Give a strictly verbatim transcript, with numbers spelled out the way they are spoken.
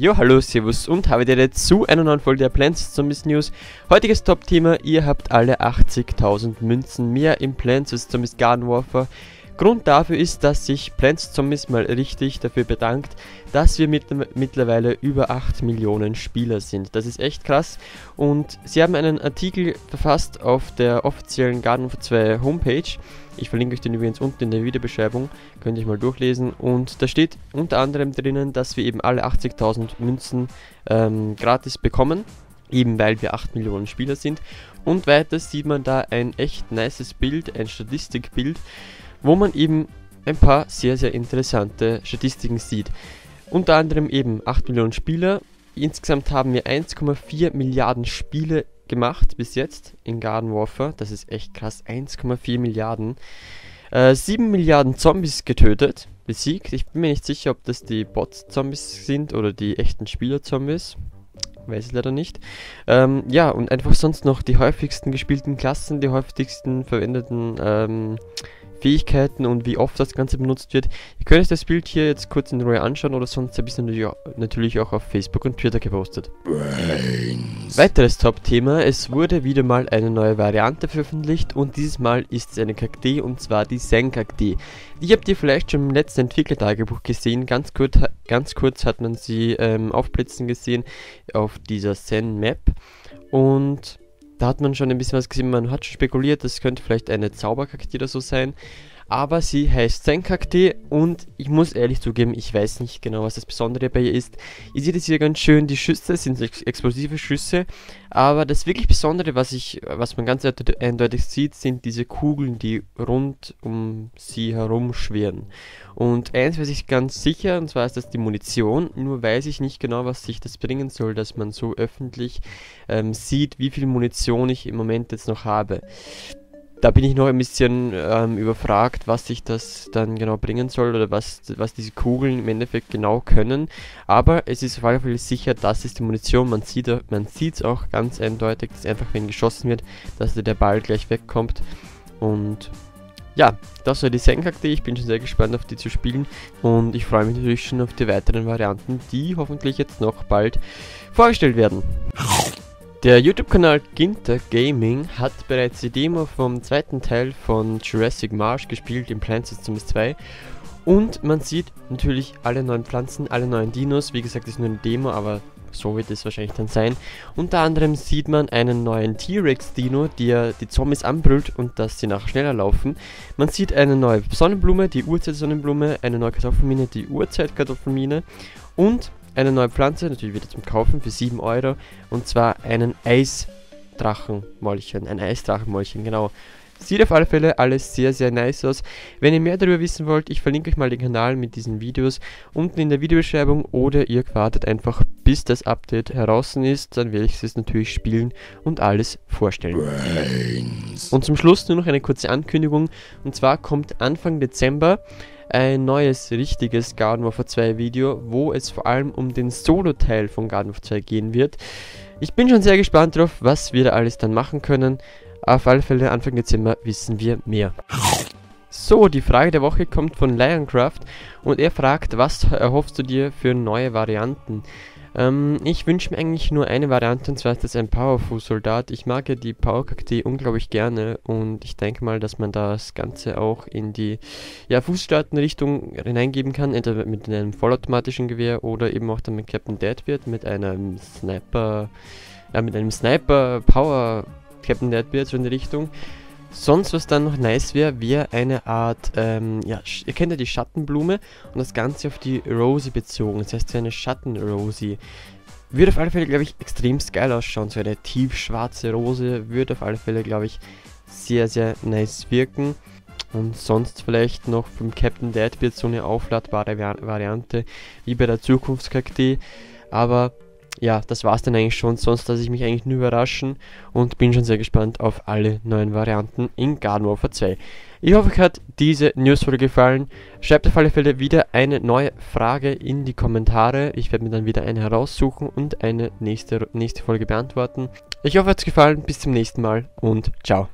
Jo, hallo, servus und habe dir zu einer neuen Folge der Plants versus. Zombies News. Heutiges Top-Thema, ihr habt alle achtzigtausend Münzen mehr im Plants versus. Zombies Garden Warfare. Grund dafür ist, dass sich Plants versus. Zombies mal richtig dafür bedankt, dass wir mit, mittlerweile über acht Millionen Spieler sind. Das ist echt krass und sie haben einen Artikel verfasst auf der offiziellen Garden Warfare zwei Homepage. Ich verlinke euch den übrigens unten in der Videobeschreibung, könnt ihr mal durchlesen, und da steht unter anderem drinnen, dass wir eben alle achtzigtausend Münzen ähm, gratis bekommen, eben weil wir acht Millionen Spieler sind. Und weiter sieht man da ein echt nices Bild, ein Statistikbild, wo man eben ein paar sehr sehr interessante Statistiken sieht. Unter anderem eben acht Millionen Spieler, insgesamt haben wir eins Komma vier Milliarden Spiele gemacht bis jetzt in Garden Warfare, das ist echt krass, eins Komma vier Milliarden. Äh, sieben Milliarden Zombies getötet, besiegt, ich bin mir nicht sicher, ob das die Bot-Zombies sind oder die echten Spieler-Zombies, weiß ich leider nicht. Ähm, ja, und einfach sonst noch die häufigsten gespielten Klassen, die häufigsten verwendeten ähm, Fähigkeiten und wie oft das Ganze benutzt wird. Ihr könnt euch das Bild hier jetzt kurz in Ruhe anschauen oder sonst ein bisschen natürlich auch auf Facebook und Twitter gepostet. Brains. Weiteres Top-Thema, es wurde wieder mal eine neue Variante veröffentlicht und dieses Mal ist es eine Kaktee, und zwar die Zen-Kaktee. Die habt ihr vielleicht schon im letzten Entwicklertagebuch gesehen, ganz kurz, ganz kurz hat man sie ähm, aufblitzen gesehen auf dieser Zen-Map, und da hat man schon ein bisschen was gesehen, man hat schon spekuliert, das könnte vielleicht eine Zauberkaktee oder so sein. Aber sie heißt Zen-Kaktee und ich muss ehrlich zugeben, ich weiß nicht genau, was das Besondere bei ihr ist. Ihr seht es hier ganz schön, die Schüsse sind ex explosive Schüsse, aber das wirklich Besondere, was ich, was man ganz eindeutig sieht, sind diese Kugeln, die rund um sie herum schwirren. Und eins weiß ich ganz sicher, und zwar ist das die Munition, nur weiß ich nicht genau, was sich das bringen soll, dass man so öffentlich ähm, sieht, wie viel Munition ich im Moment jetzt noch habe. Da bin ich noch ein bisschen ähm, überfragt, was sich das dann genau bringen soll oder was, was diese Kugeln im Endeffekt genau können. Aber es ist auf alle Fälle sicher, das ist die Munition. Man sieht es auch ganz eindeutig, dass einfach, wenn geschossen wird, dass der Ball gleich wegkommt. Und ja, das war die Zen-Kaktee. Ich bin schon sehr gespannt, auf die zu spielen. Und ich freue mich natürlich schon auf die weiteren Varianten, die hoffentlich jetzt noch bald vorgestellt werden. Der YouTube-Kanal Ginter Gaming hat bereits die Demo vom zweiten Teil von Jurassic Marsh gespielt im Plants versus. Zombies zwei, und man sieht natürlich alle neuen Pflanzen, alle neuen Dinos, wie gesagt, ist nur eine Demo, aber so wird es wahrscheinlich dann sein. Unter anderem sieht man einen neuen T-Rex-Dino, der die Zombies anbrüllt und dass sie nachher schneller laufen. Man sieht eine neue Sonnenblume, die Urzeit-Sonnenblume, eine neue Kartoffelmine, die Urzeitkartoffelmine, und eine neue Pflanze, natürlich wieder zum Kaufen für sieben Euro, und zwar einen Eisdrachenmolchen, ein Eisdrachenmolchen, genau. Sieht auf alle Fälle alles sehr, sehr nice aus. Wenn ihr mehr darüber wissen wollt, ich verlinke euch mal den Kanal mit diesen Videos unten in der Videobeschreibung, oder ihr wartet einfach, bis das Update heraus ist, dann werde ich es natürlich spielen und alles vorstellen. Brains. Und zum Schluss nur noch eine kurze Ankündigung, und zwar kommt Anfang Dezember ein neues, richtiges Garden Warfare zwei Video, wo es vor allem um den Solo-Teil von Garden Warfare zwei gehen wird. Ich bin schon sehr gespannt drauf, was wir da alles dann machen können. Auf alle Fälle Anfang Dezember wissen wir mehr. So, die Frage der Woche kommt von Lioncraft und er fragt, was erhoffst du dir für neue Varianten? Ähm, ich wünsche mir eigentlich nur eine Variante, und zwar ist das ein Powerful-Soldat. Ich mag ja die Power-Kaktee unglaublich gerne und ich denke mal, dass man das Ganze auch in die ja, Fußstaaten-Richtung hineingeben kann, entweder mit einem vollautomatischen Gewehr oder eben auch dann mit Captain Deadbeard, mit einem Sniper, ja, mit einem Sniper-Power- Captain Deadbeard, so in die Richtung. Sonst, was dann noch nice wäre, wäre eine Art, ähm, ja, ihr kennt ja die Schattenblume und das Ganze auf die Rosy bezogen, das heißt so eine Schattenrosy. Würde auf alle Fälle, glaube ich, extrem geil ausschauen, so eine tiefschwarze Rose würde auf alle Fälle, glaube ich, sehr, sehr nice wirken. Und sonst vielleicht noch vom Captain Deadbeard so eine aufladbare Vari Variante, wie bei der Zukunftskaktee, aber ja, das war's dann eigentlich schon, sonst lasse ich mich eigentlich nur überraschen und bin schon sehr gespannt auf alle neuen Varianten in Garden Warfare zwei. Ich hoffe, euch hat diese News-Folge gefallen. Schreibt auf alle Fälle wieder eine neue Frage in die Kommentare. Ich werde mir dann wieder eine heraussuchen und eine nächste, nächste Folge beantworten. Ich hoffe, euch hat's gefallen. Bis zum nächsten Mal und ciao.